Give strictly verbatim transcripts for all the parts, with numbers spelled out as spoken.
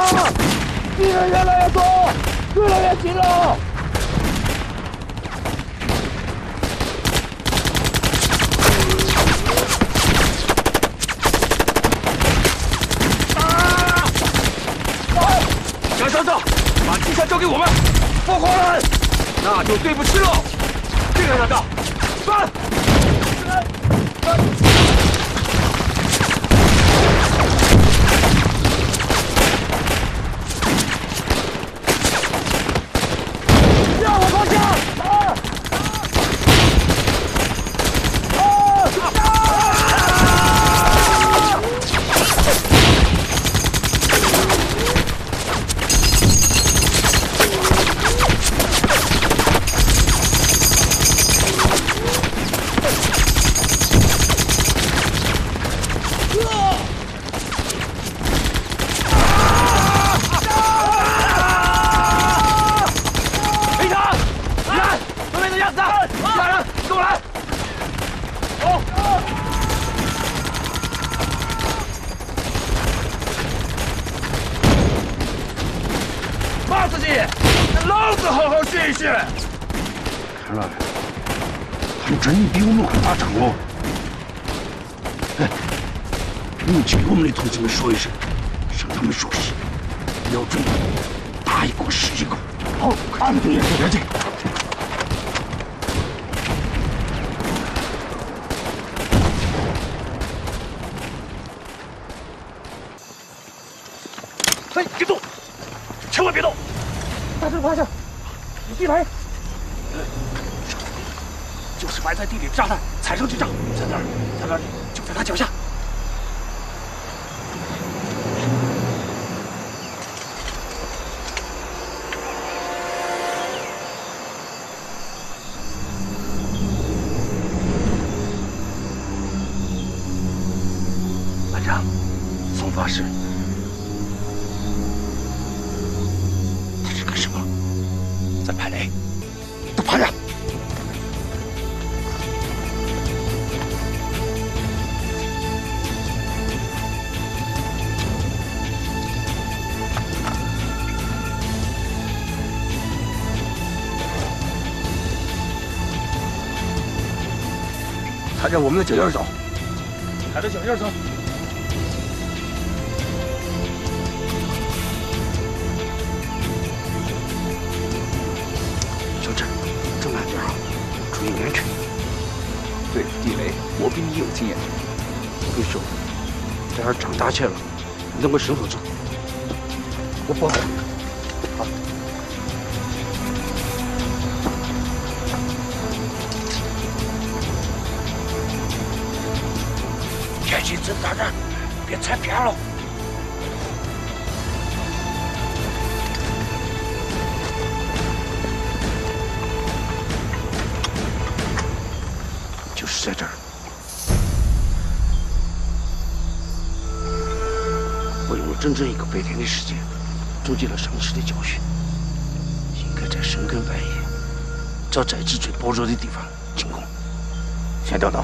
啊！敌人越来越多，越来越近了。啊！小张子，把机枪交给我们，不活人，那就对不起喽。这个大哥，翻！ 让我们的脚印走，踩着脚印走。小陈，这慢点啊，注意安全。对付地雷，我比你有经验。对手，这孩长大气了，你能够什么做？我保护你。 大人，别踩偏了。就是在这儿，我用了整整一个白天的时间，总结了上次的教训，应该在深更半夜，找在地最薄弱的地方进攻。先等等，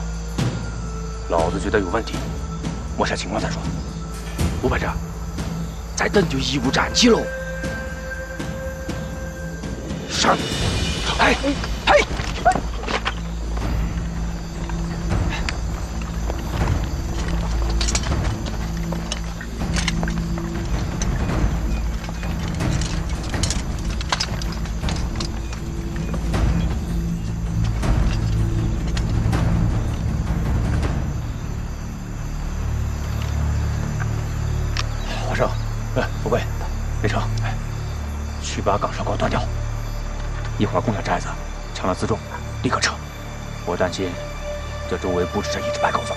老子觉得有问题。 摸下情况再说，吴班长，再等就贻误战机喽！上，哎，嘿，把岗哨给我断掉！一会儿共享寨子抢了辎重，立刻撤。我担心这周围布置着一只白狗子。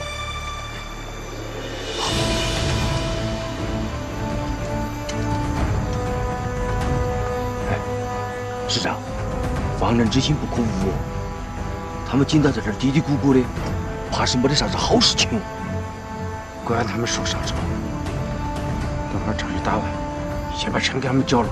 哎，师长，防人之心不可无。他们今天在这嘀嘀咕咕的，怕是没得啥子好事情。管让他们说啥子吧。等会儿仗一打完，先把钱给他们交了。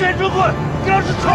全中国粮食冲！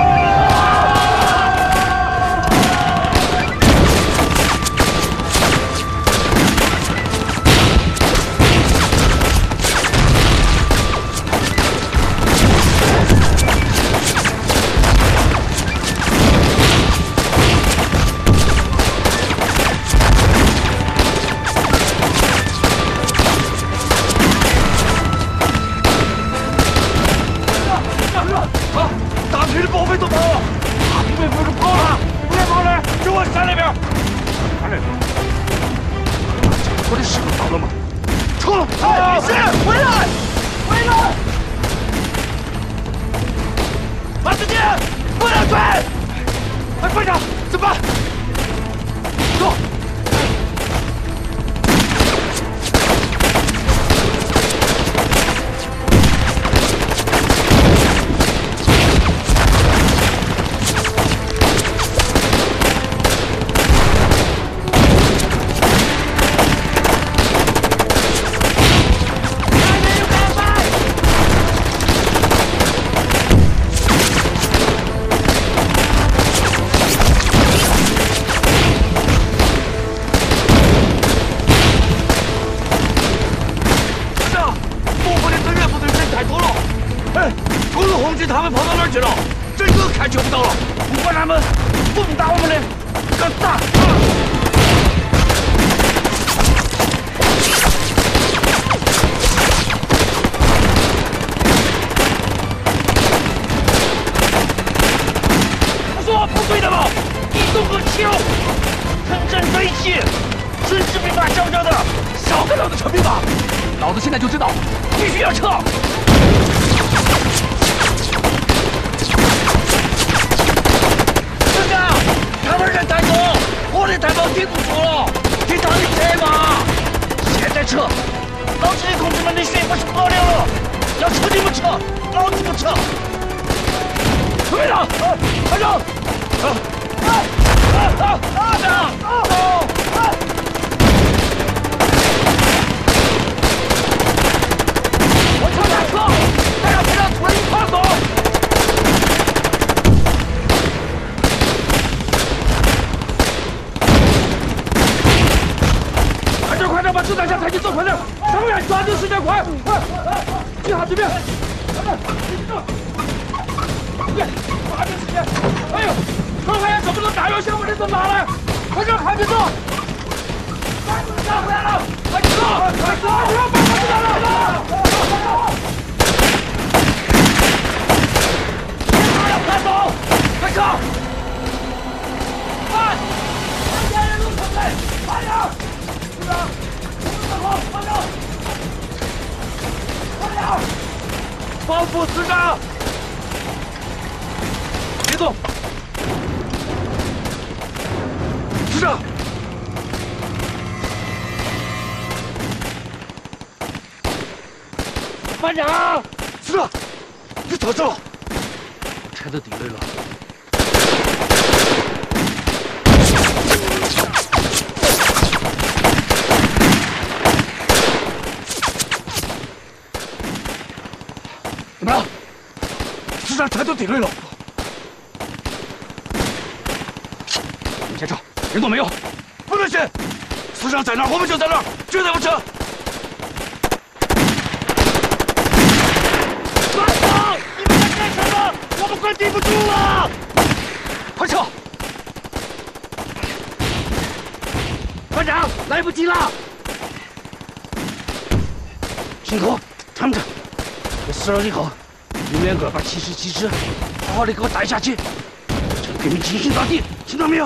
下去，这个给你提心大地，听到没有？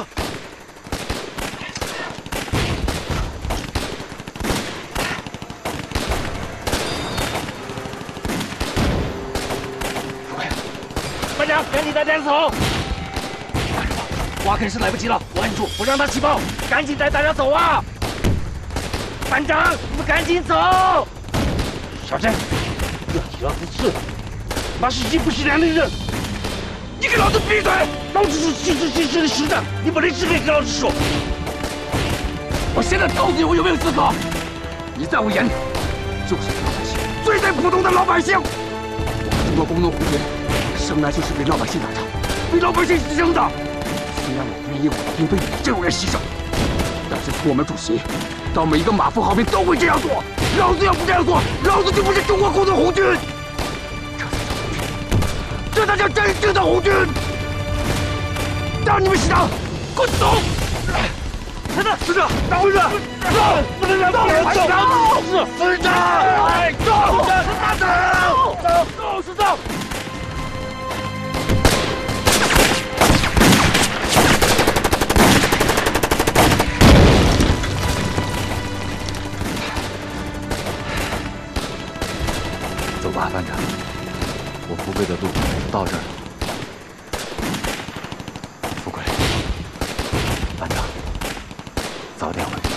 班长，赶紧带大家走！干什么？挖坑是来不及了，我按住，不让他起爆，赶紧带大家走啊！班长，你们赶紧走！小郑，这你要不是，那是一不是两的人。 你给老子闭嘴！老子是实实实实实的，你没资格跟老子说。我现在告诉你，我有没有资格？你在我眼里就是老百姓，最最普通的老百姓。我们中国工农红军是生来就是为老百姓打仗，为老百姓牺牲的。虽然我不愿意我兵为你这种人牺牲，但是从我们主席到每一个马夫好兵都会这样做。老子要不这样做，老子就不是中国共产红军。这才叫真正的红军。让你们洗脑，滚走！ 师长，师长，大混子，走！不能让别人走！师长，哎，走！大走！走走，师长。走吧，班长，我福贵的路到这儿了。 早点回去。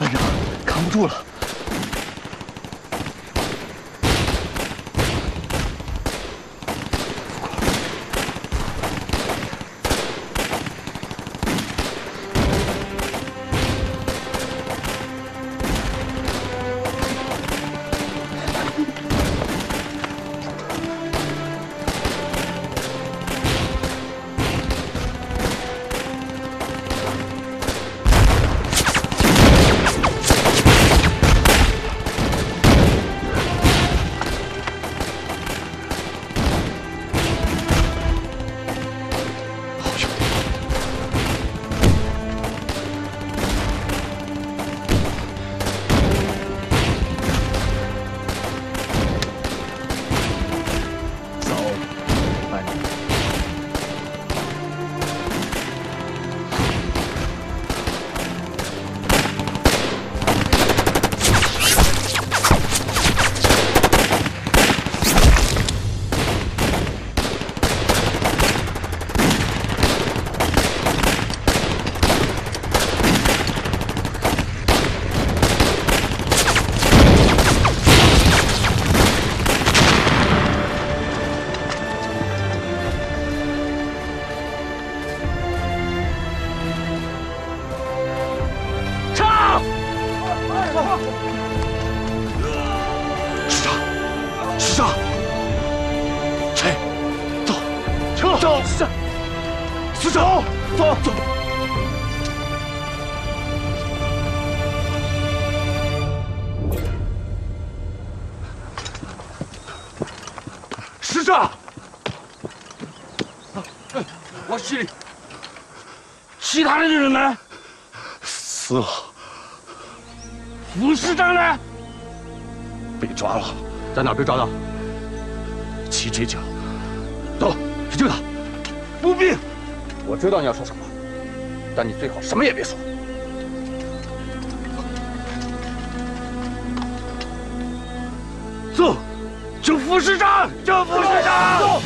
班长，扛不住了。死了，胡师长呢？被抓了，在哪儿被抓到？七水井。走，去救他。不必。我知道你要说什么，但你最好什么也别说。走，救胡师长，救胡师长。走。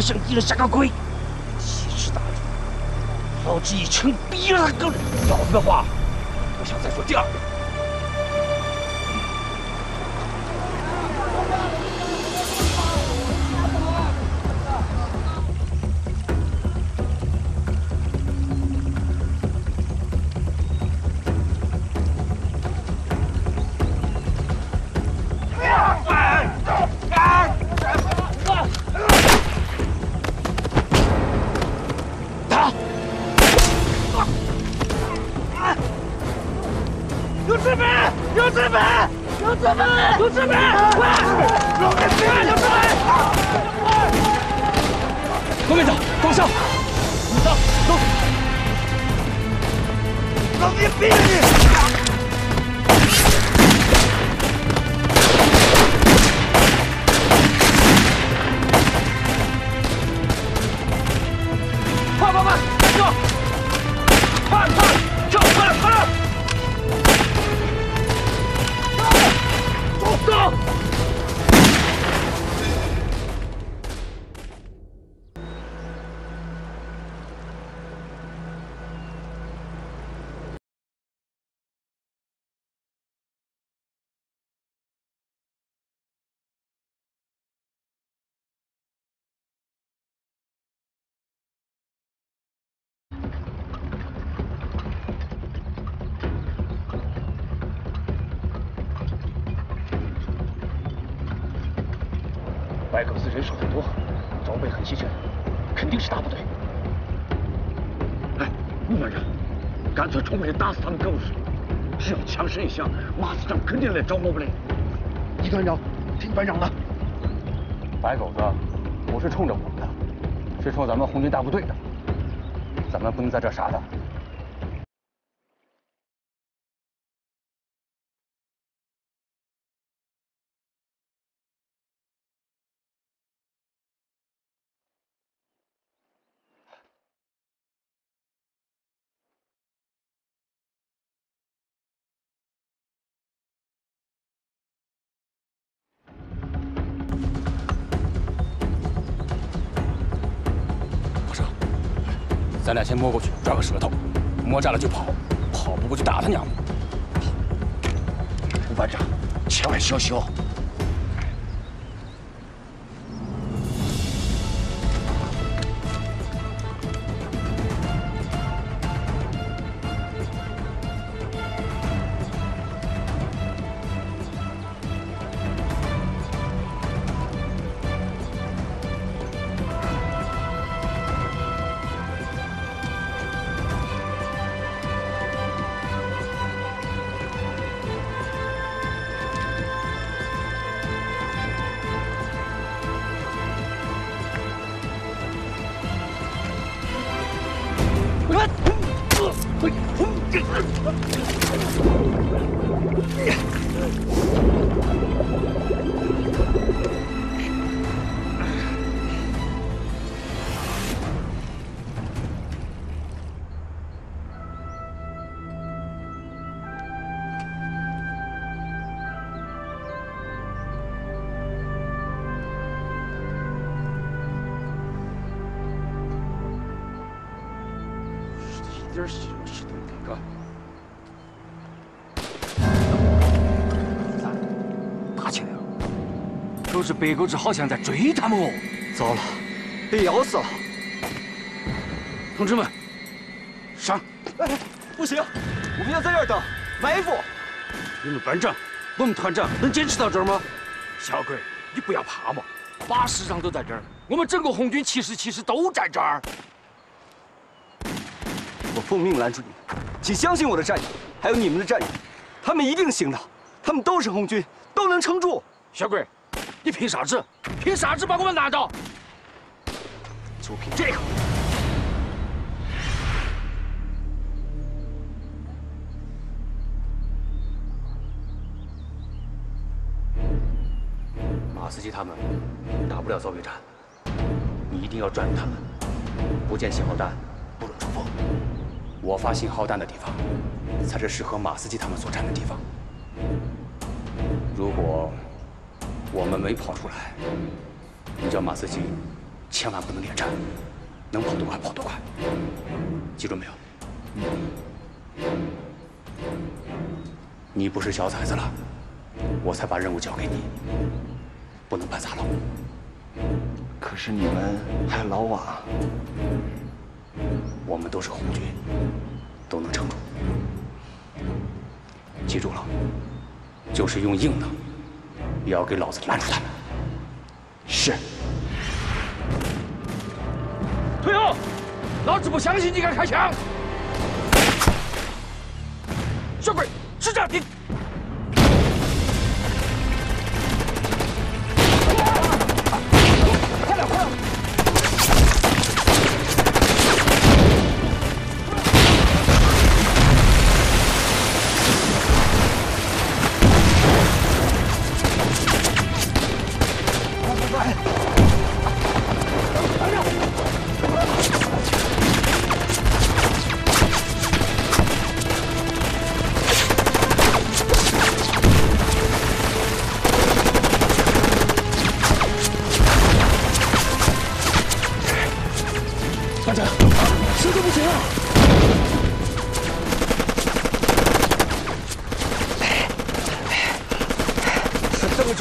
向敌人下钢盔，奇耻大辱！老子一枪毙了他哥们！老子的话，不想再说第二遍。刘志明，快！刘志明，刘志明，快！东边走，东上，你上，走。老子毙了你！ 白狗子人手很多，装备很齐全，肯定是大部队。哎，顾班长，干脆冲过去打死他们更是。只要强势一下，马司长肯定来找我们来。李团长，听班长的。白狗子不是冲着我们的，是冲咱们红军大部队的。咱们不能在这儿傻等。 咱俩先摸过去，抓个舌头，摸炸了就跑，跑不过去打他娘的！吴班长，千万小心哦！ 北狗子好像在追他们哦！糟了，被咬死了！同志们，上！哎，不行，我们要在这儿等埋伏。你们班长，我们团长能坚持到这儿吗？小鬼，你不要怕嘛！八师长都在这儿，我们整个红军七师、七师都在这儿。我奉命拦住你们，请相信我的战友，还有你们的战友，他们一定行的，他们都是红军，都能撑住。小鬼。 你凭啥子？凭啥子把我们拿到？就凭这个！马斯基他们打不了遭遇战，你一定要转入他们。不见信号弹，不准冲锋。我发信号弹的地方，才是适合马斯基他们作战的地方。如果…… 我们没跑出来，你叫马司机千万不能恋战，能跑多快跑多快，记住没有？你不是小崽子了，我才把任务交给你，不能办砸了。可是你们还有老瓦，我们都是红军，都能撑住。记住了，就是用硬的。 也要给老子拦住他们！是。退后！老子不相信你敢开枪！小鬼，支架你！ 快点，快点！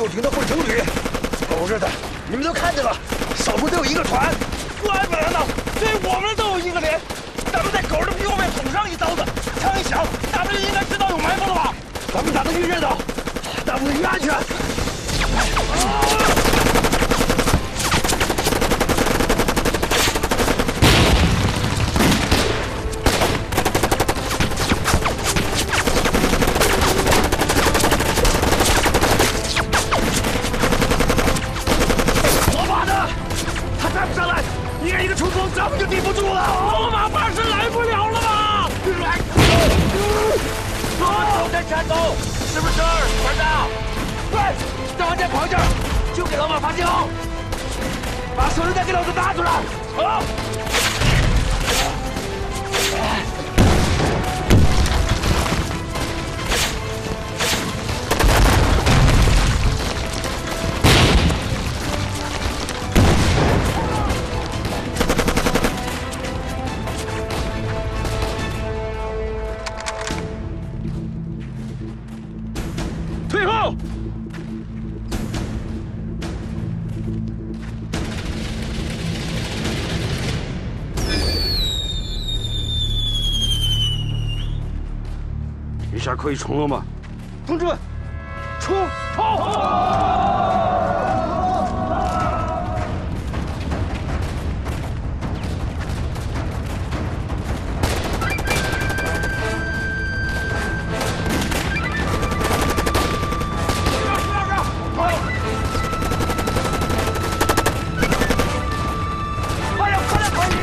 驻亭的会trưởng旅。狗日的，你们都看见了，少说得有一个团。怪不得呢，对我们的都有一个连。咱们在狗日的右面捅上一刀子，枪一响，大部队应该知道有埋伏了吧？咱们打得越热闹，大部队越安全。啊 可以冲了吗？同志们，冲！冲！快点，快点，跑进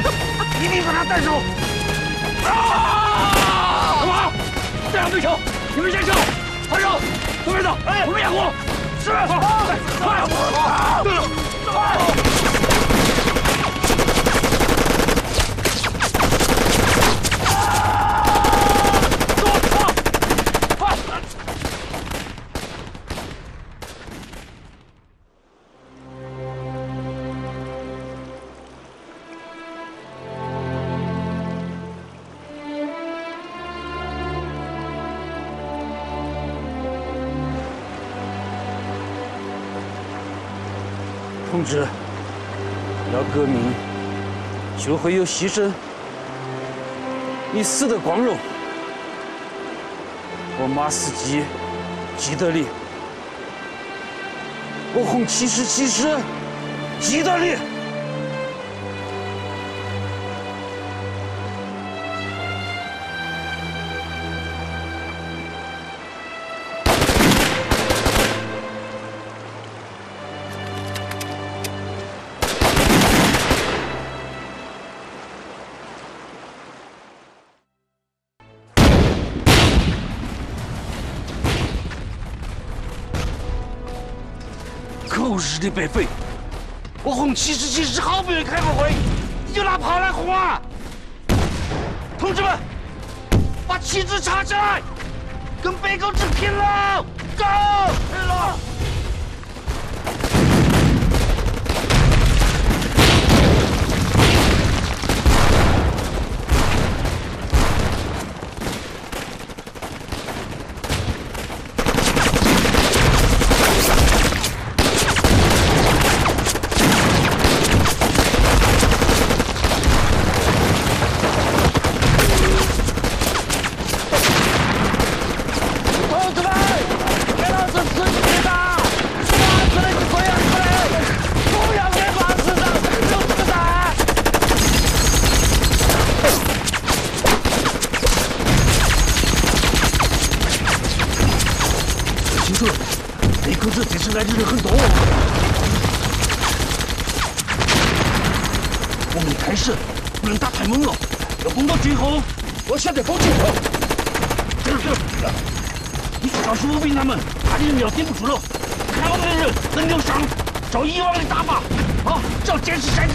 去！同志，要革命就会有牺牲，你死得光荣，我马斯基记得你，我红七十七师记得你。 狗日的白费！我红七十七师好不容易开个会，你就拿炮来轰啊！同志们，把旗帜插起来，跟白狗子拼了！走！拼了！ 来的人很多，我们开始不能打太猛了，要攻到最后。我现在保紧了，这儿这儿，你去告诉武兵他们，他的人要顶不住了，看我们的人能留上，照以往的打法，啊，只要坚持下去，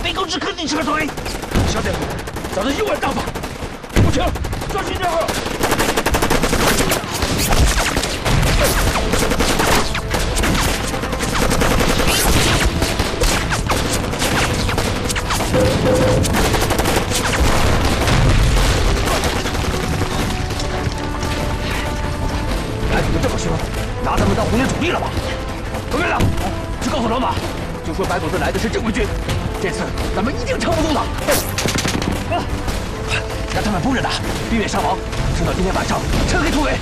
北狗子肯定撤退。晓得，照着以往打法，不行，抓紧点好。 哎，你们这么凶，拿他们当红军主力了吧？同志们，去告诉老马，就说白狗子来的是正规军，这次咱们一定撑不住的。啊，让他们绷着打，避免伤亡，撑到今天晚上，撤黑突围。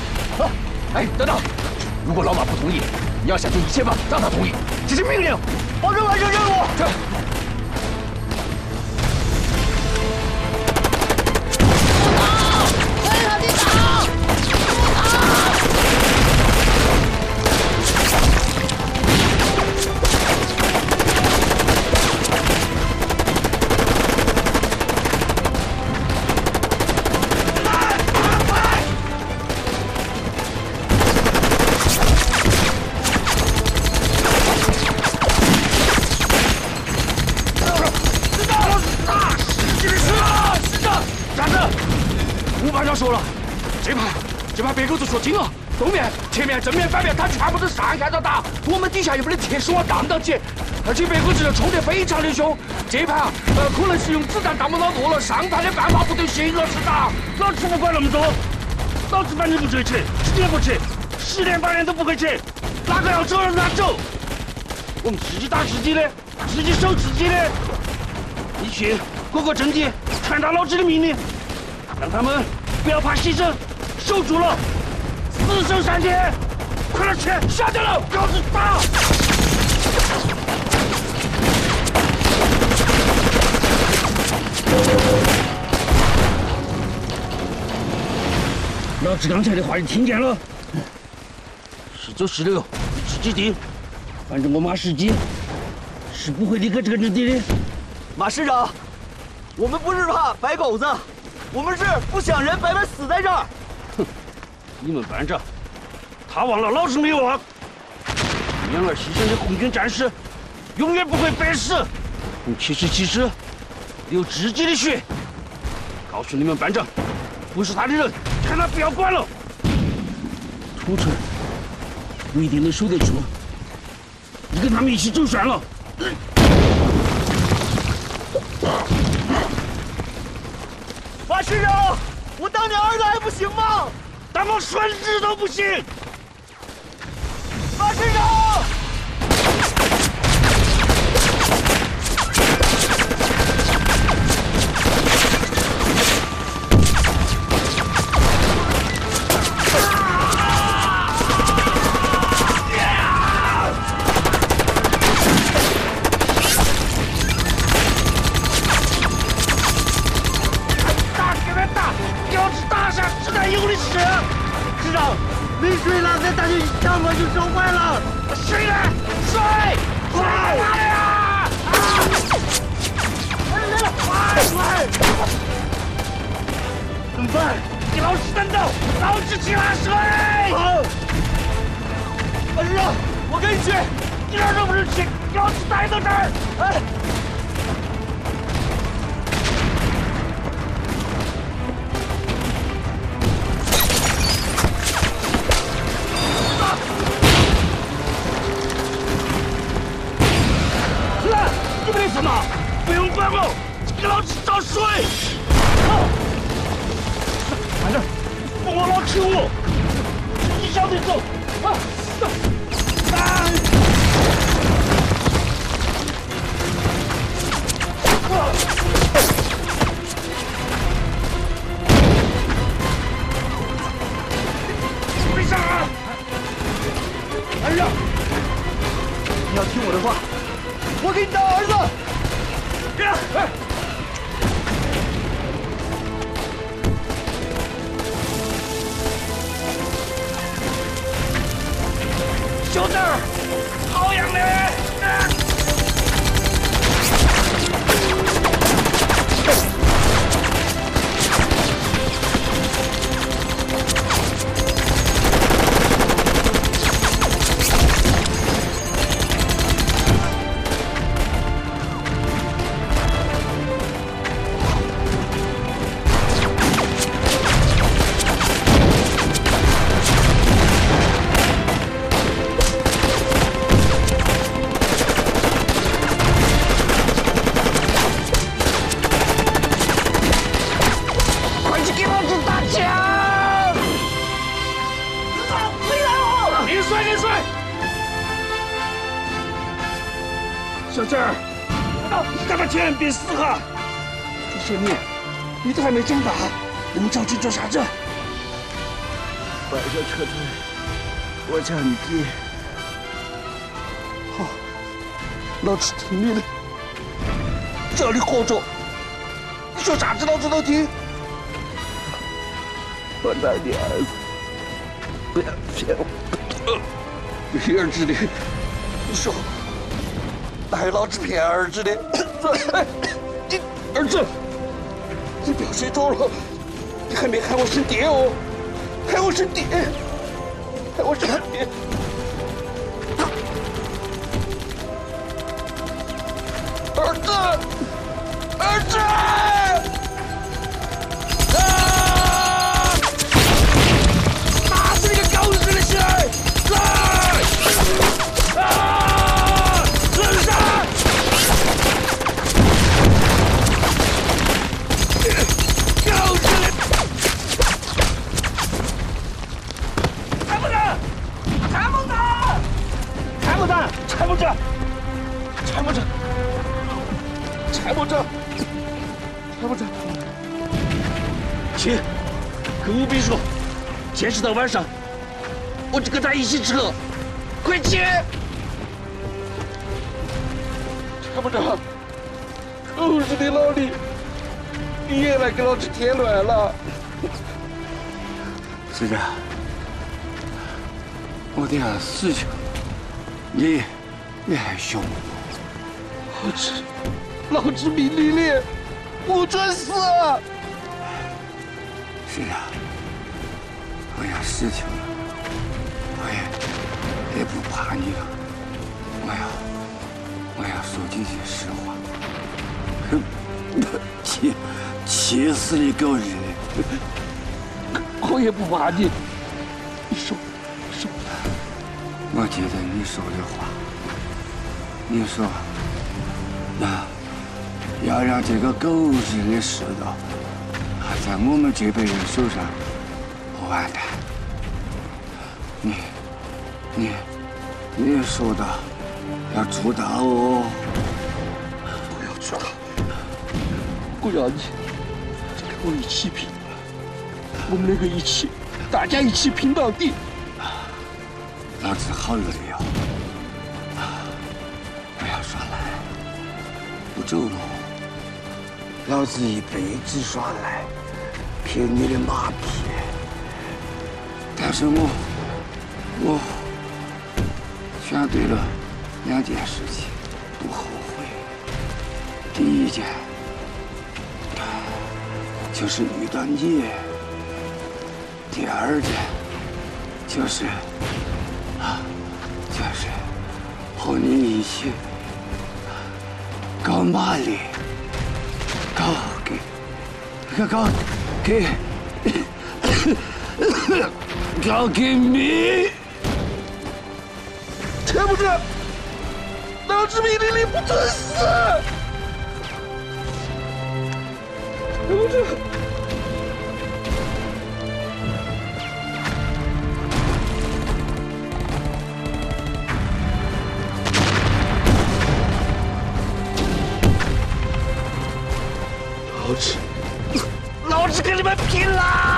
啊，哎，等等，如果老马不同意，你要想尽一切办法让他同意，这是命令，保证完成任务。这。 正面、反面，他全部都上下着打，我们底下有没得铁丝网挡到起，而且白狗子冲得非常的凶。这盘呃，可能是用子弹打不到落了，上盘的办法不对，行，老师打，老子不管那么多，老子反正不追去，今天不去，十年八年都不会去，哪个要走让他走，我们自己打自己的，自己守自己的。你去各个阵地传达老子的命令，让他们不要怕牺牲，守住了，死守山巅。 快点去，下去了，老子打！老子刚才的话你听见了？是走是留，自己定。反正我马士基是不会离开这个阵地的。马师长，我们不是怕白狗子，我们是不想人白白死在这儿。哼，你们班长。 他忘了，老子没忘。因而牺牲的红军战士，永远不会白死。红七十七师流自己的血。告诉你们班长，不是他的人，看他不要管了。同志，你一定能守得住。你跟他们一起走算了。马师长，我当你儿子还不行吗？当我孙子都不行。 马师长，那么就烧坏了。谁来？谁？谁来呀？来来了！快！怎么办？给老子奋斗，老子去拉水！好。老师，我跟你去，一点都不是去，给老子待到这儿！哎。 不用管我，给老子找水！来这儿，放我老吃我！你小子走！啊！啊！别上啊！来这儿，你要听我的话，我给你当儿子。 哎！小子，好样的！啊 别撕哈！这生命，你都还没挣扎，你们着急做啥子？摆着车队，我叫你爹。好，老子听你的，只要你活着，你说啥子老子都听。我当你儿子，不要骗我！你儿子的，你说，哪有老子骗儿子的？ 你儿子，你表现错了，你还没喊我声爹哦，喊我声爹，喊我声爹。儿子，儿子，啊！打死你个狗日的起来！来！啊！ 柴木匠，柴木匠，柴木匠，柴木匠，起！跟吴秘书，前十到晚上，我就跟他一起吃喝，快起！柴木匠，狗日的老李，你也来给老子添乱了！司长，我的事情，你。 你还凶我！老子，老子命令你，不准死！是啊，我有事情了，我也也不怕你了。我要，我要说句实话，气气死你狗日的！我也不怕你，你说，说，我觉得你说的话。 你说，那要让这个狗日的世道还在我们这辈人手上，我完蛋。你、你、你说的要做到哦！我要做到，我要你跟我一起拼，我们两个一起，大家一起拼到底。老子好累哦。 够了，老子一辈子耍赖，骗你的马屁。但是我，我，杀对了两件事情，不后悔。第一件就是遇到你，第二件就是啊，就是和你一起搞马里，搞给，搞给，搞给米。 天不知，哪知命令力不准死！天不知，老子，老子跟你们拼啦！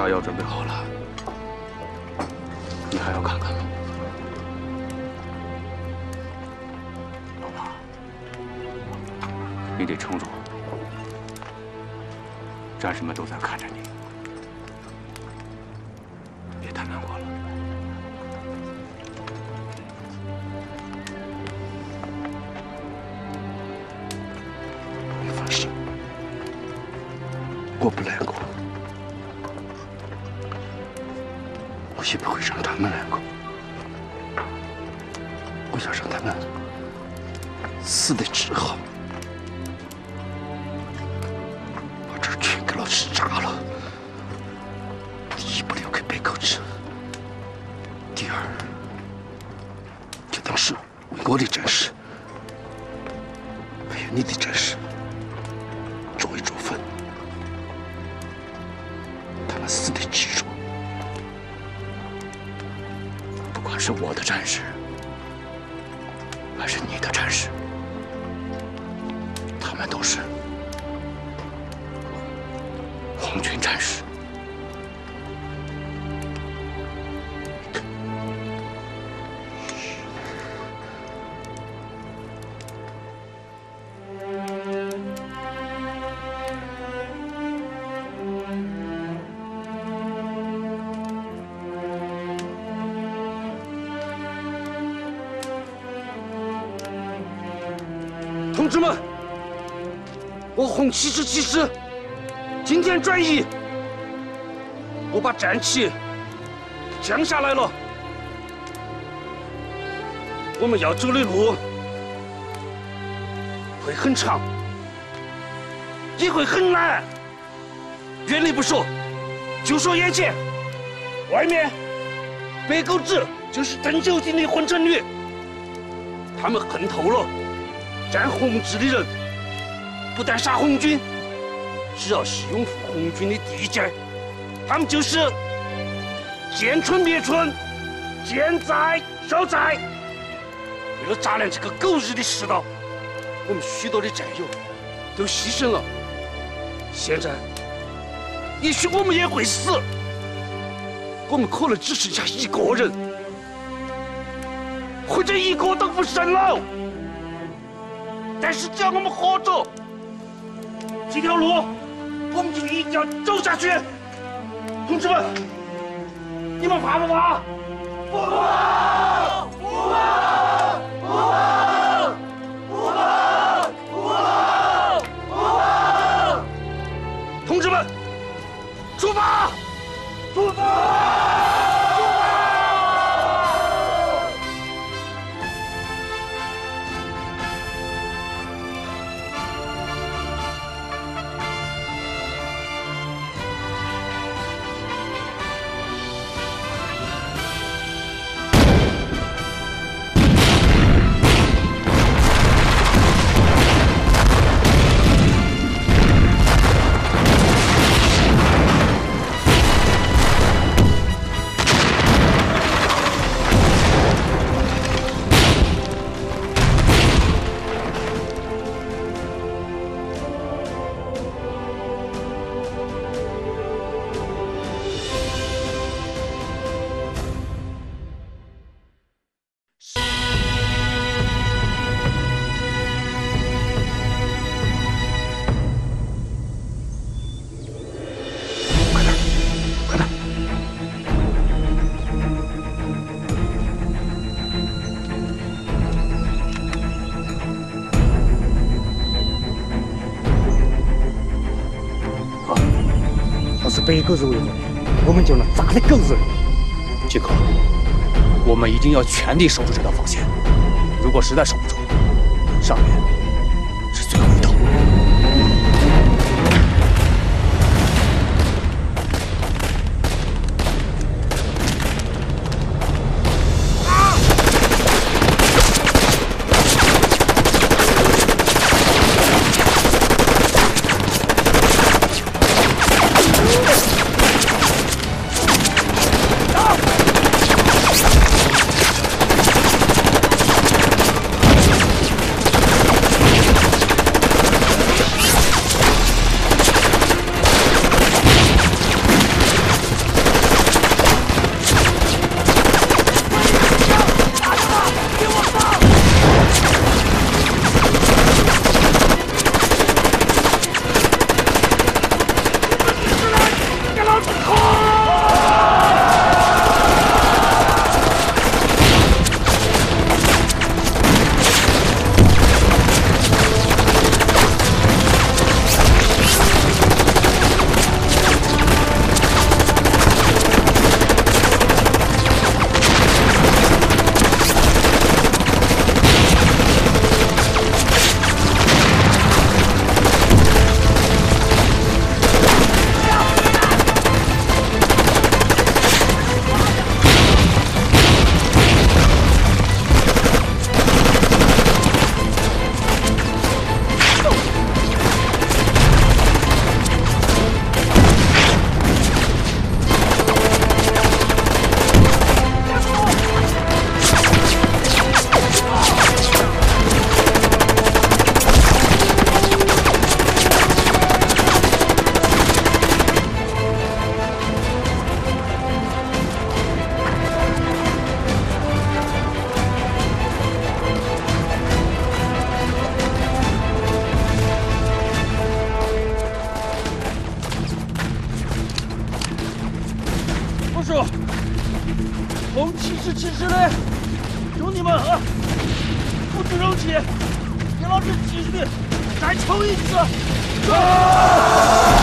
炸药准备好了，你还要看看吗？老婆，你得撑住，战士们都在看着你，别太难过了。没法事，我不来过。 我也不会让他们来过，我要让他们死得值好。把这全给老师炸了，一不留给白狗吃，第二就当是我的战士，还有你的战士，作为处分，他们死得值。 是我的战士，还是你的战士？他们都是红军战士。同志们，我红七十七师今天战役，我把战旗降下来了。我们要走的路会很长，也会很难。远的不说，就说眼前，外面白沟子就是邓九鼎的混成旅，他们恨透了。 沾红旗的人，不但杀红军，只要是拥护红军的地界，他们就是见村灭村，见寨烧寨。为了炸烂这个狗日的世道，我们许多的战友都牺牲了。现在，也许我们也会死，我们可能只剩下一个人，或者一个都不剩了。 但是只要我们活着，这条路我们就一定要走下去。同志们，你们怕不怕？不怕！不怕！不怕！不怕！不怕！不怕！同志们，出发！出发！ 被狗日围攻，我们就能炸得狗日！杰克，我们一定要全力守住这道防线。如果实在守不住，上面是最后一道。队，有你们啊！不止扔起，别老是继续，咱冲一次！啊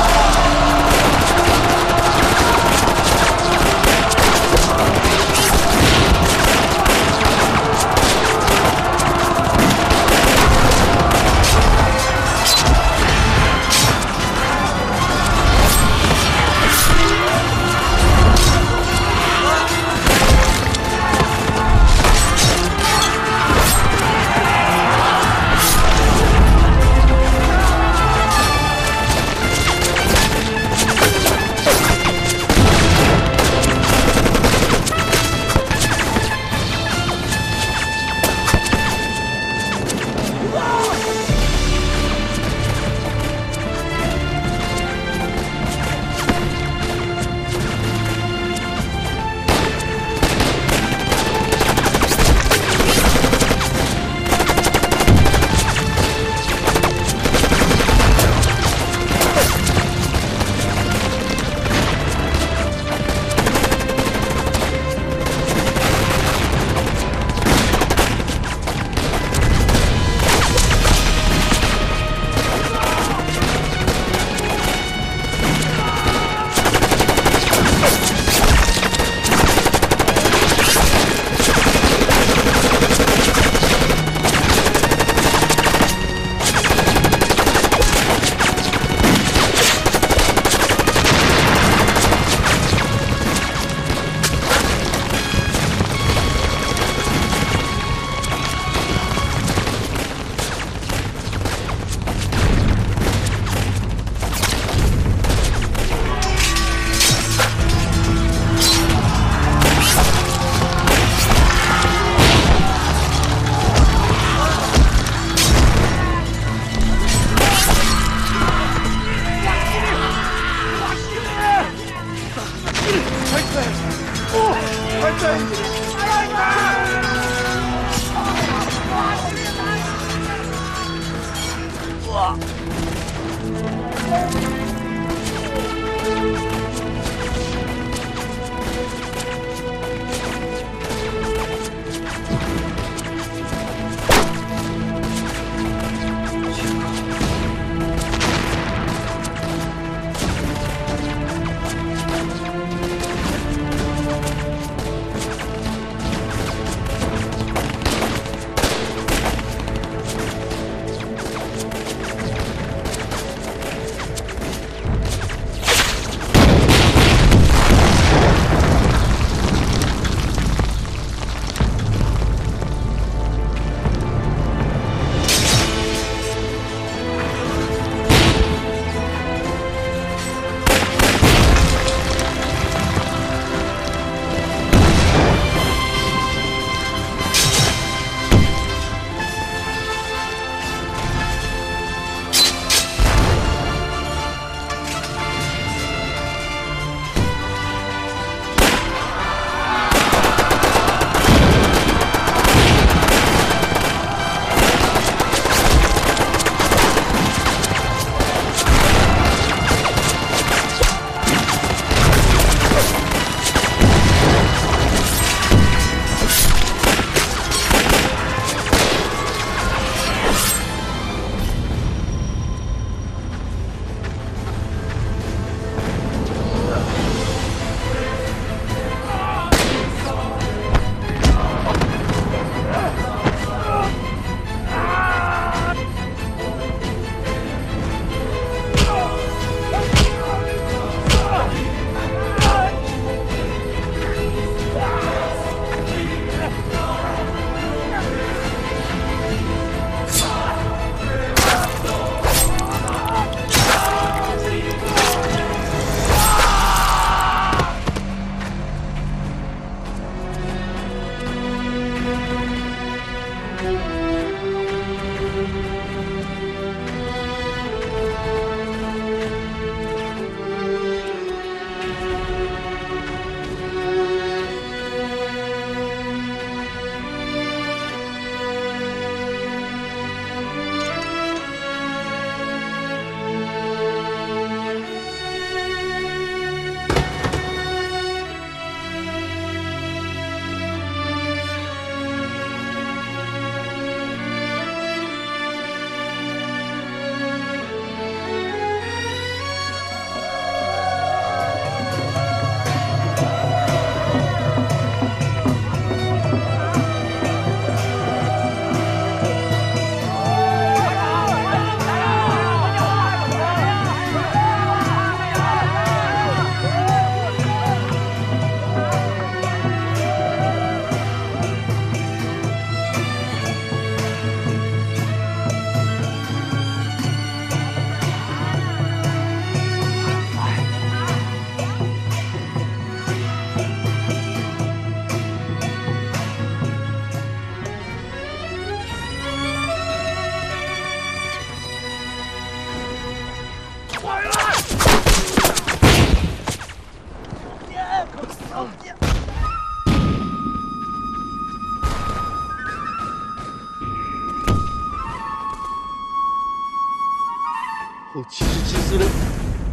我七十七思的，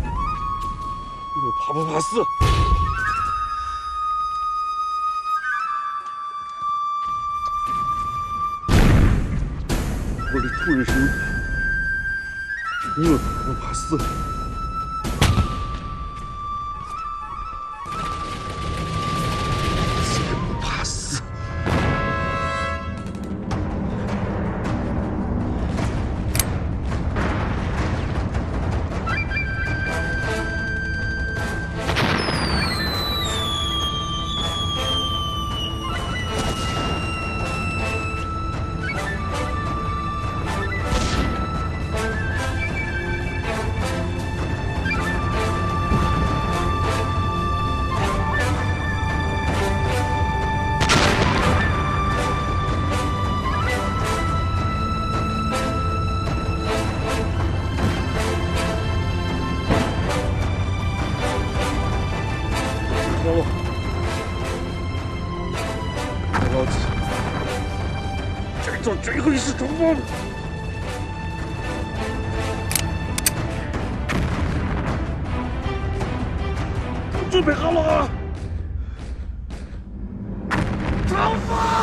我怕不怕死？ 我的土人叔，你又怕不怕死？谁不怕死？准备好了啊！逃跑！